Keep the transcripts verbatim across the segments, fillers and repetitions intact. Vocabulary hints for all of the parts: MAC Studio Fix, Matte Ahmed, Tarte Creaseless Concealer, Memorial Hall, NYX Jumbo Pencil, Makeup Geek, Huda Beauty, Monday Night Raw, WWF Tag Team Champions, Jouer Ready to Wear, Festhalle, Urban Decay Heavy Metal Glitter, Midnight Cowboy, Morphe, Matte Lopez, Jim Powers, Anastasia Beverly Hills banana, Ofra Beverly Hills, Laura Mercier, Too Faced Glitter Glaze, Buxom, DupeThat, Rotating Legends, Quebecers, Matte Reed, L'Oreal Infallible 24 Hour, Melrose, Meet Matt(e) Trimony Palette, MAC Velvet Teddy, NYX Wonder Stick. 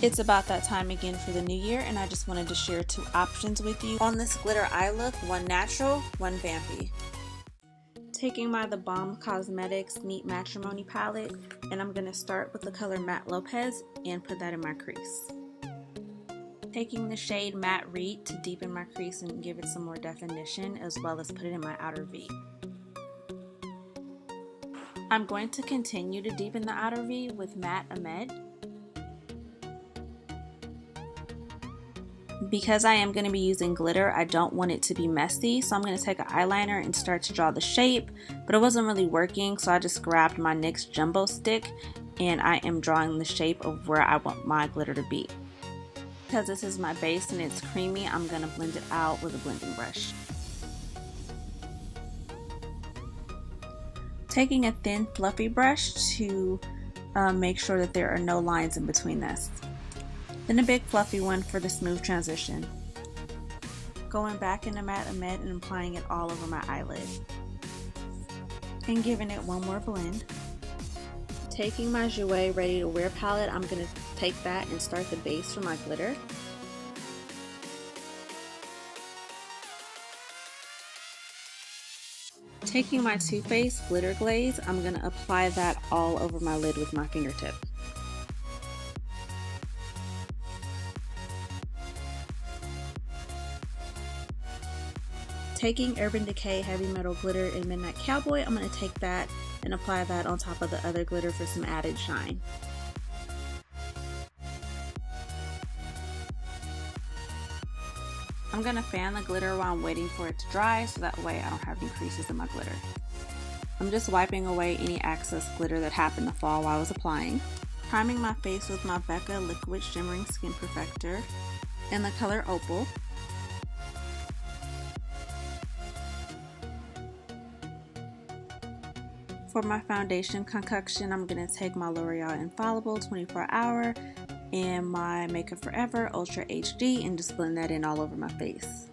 It's about that time again for the new year, and I just wanted to share two options with you on this glitter eye look, one natural, one vampy. Taking my The Balm Cosmetics Meet Matt(e) Trimony Palette, and I'm going to start with the color Matte Lopez and put that in my crease. Taking the shade Matte Reed to deepen my crease and give it some more definition, as well as put it in my outer V. I'm going to continue to deepen the outer V with Matte Ahmed. Because I am going to be using glitter, I don't want it to be messy, so I'm going to take an eyeliner and start to draw the shape, but it wasn't really working, so I just grabbed my N Y X Jumbo Stick and I am drawing the shape of where I want my glitter to be. Because this is my base and it's creamy, I'm going to blend it out with a blending brush. Taking a thin fluffy brush to uh, make sure that there are no lines in between this. Then a big fluffy one for the smooth transition. Going back into Matte Ahmed and applying it all over my eyelid. And giving it one more blend. Taking my Jouer Ready to Wear palette, I'm going to take that and start the base for my glitter. Taking my Too Faced Glitter Glaze, I'm going to apply that all over my lid with my fingertip. Taking Urban Decay Heavy Metal Glitter in Midnight Cowboy, I'm going to take that and apply that on top of the other glitter for some added shine. I'm going to fan the glitter while I'm waiting for it to dry, so that way I don't have any creases in my glitter. I'm just wiping away any excess glitter that happened to fall while I was applying. Priming my face with my Becca Liquid Shimmering Skin Perfector in the color Opal. For my foundation concoction, I'm going to take my L'Oreal Infallible twenty-four hour and my Makeup Forever Ultra H D and just blend that in all over my face.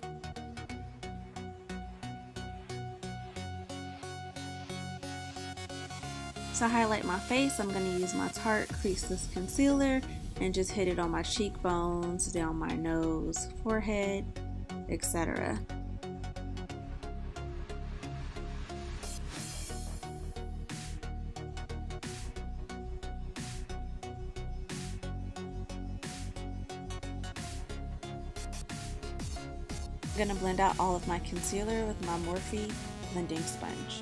To highlight my face, I'm going to use my Tarte Creaseless Concealer and just hit it on my cheekbones, down my nose, forehead, et cetera. I'm going to blend out all of my concealer with my Morphe blending sponge.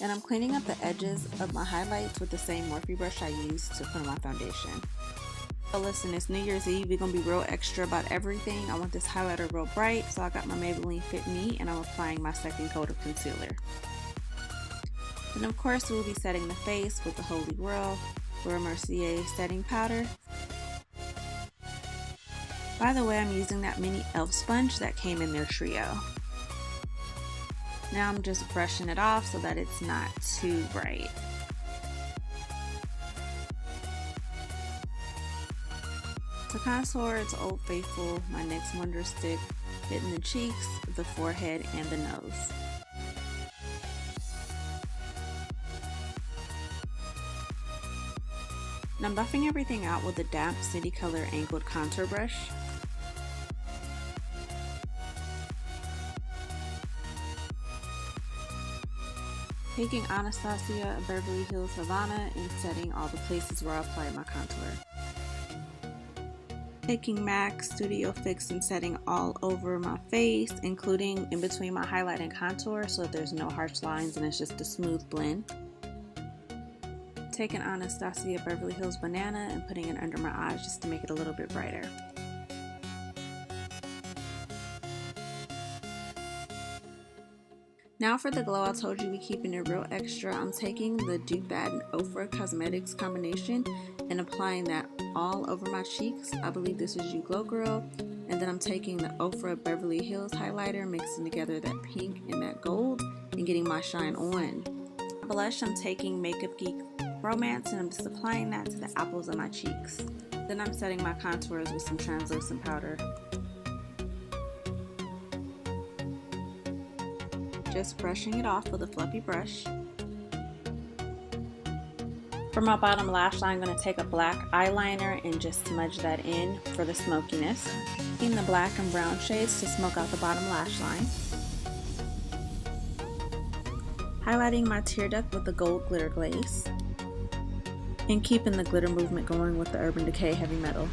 And I'm cleaning up the edges of my highlights with the same Morphe brush I used to put on my foundation. So listen, it's New Year's Eve, we're going to be real extra about everything. I want this highlighter real bright, so I got my Maybelline Fit Me and I'm applying my second coat of concealer. And of course we'll be setting the face with the Holy Grail Laura Mercier setting powder. By the way, I'm using that mini elf sponge that came in their trio. Now I'm just brushing it off so that it's not too bright. To contour, it's Old Faithful, my N Y X Wonder Stick, hitting the cheeks, the forehead, and the nose. And I'm buffing everything out with a damp city color angled contour brush. Taking Anastasia Beverly Hills Havana and setting all the places where I applied my contour. Taking MAC Studio Fix and setting all over my face, including in between my highlight and contour, so that there's no harsh lines and it's just a smooth blend. Taking Anastasia Beverly Hills Banana and putting it under my eyes just to make it a little bit brighter. Now for the glow, I told you we keeping it real extra. I'm taking the DupeThat and Ofra Cosmetics combination and applying that all over my cheeks. I believe this is You Glow Girl. And then I'm taking the Ofra Beverly Hills highlighter, mixing together that pink and that gold and getting my shine on. Blush, I'm taking Makeup Geek Romance and I'm just applying that to the apples of my cheeks. Then I'm setting my contours with some translucent powder. Just brushing it off with a fluffy brush. For my bottom lash line, I'm going to take a black eyeliner and just smudge that in for the smokiness. Using the black and brown shades to smoke out the bottom lash line. Highlighting my tear duct with the gold glitter glaze. And keeping the glitter movement going with the Urban Decay Heavy Metal.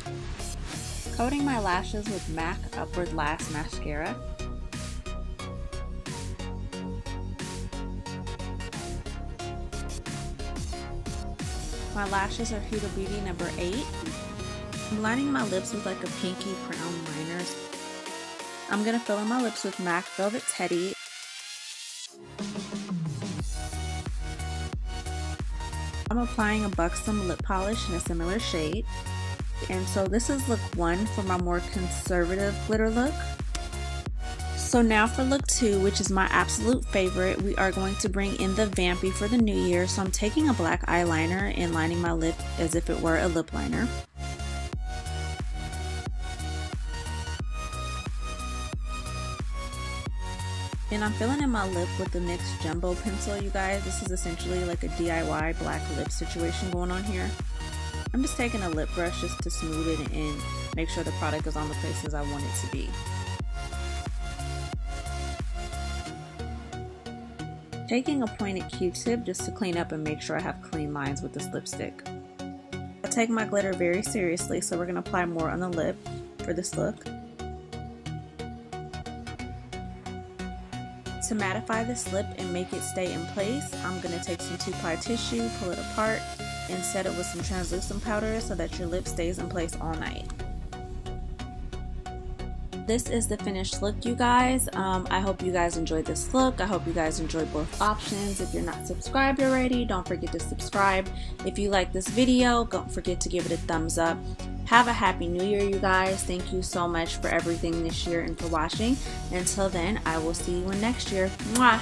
Coating my lashes with MAC Upward Last Mascara. My lashes are Huda Beauty number eight. I'm lining my lips with like a pinky brown liner. I'm going to fill in my lips with MAC Velvet Teddy. I'm applying a Buxom lip polish in a similar shade. And so this is look one for my more conservative glitter look. So now for look two, which is my absolute favorite, we are going to bring in the vampy for the new year. So I'm taking a black eyeliner and lining my lip as if it were a lip liner. And I'm filling in my lip with the NYX Jumbo Pencil, you guys. This is essentially like a D I Y black lip situation going on here. I'm just taking a lip brush just to smooth it and make sure the product is on the places I want it to be. Taking a pointed Q-tip just to clean up and make sure I have clean lines with this lipstick. I take my glitter very seriously, so we're going to apply more on the lip for this look. To mattify this lip and make it stay in place, I'm going to take some two ply tissue, pull it apart, and set it with some translucent powder so that your lip stays in place all night. This is the finished look, you guys. Um, I hope you guys enjoyed this look. I hope you guys enjoyed both options. If you're not subscribed already, don't forget to subscribe. If you like this video, don't forget to give it a thumbs up. Have a happy new year, you guys. Thank you so much for everything this year and for watching. Until then, I will see you in next year. Mwah!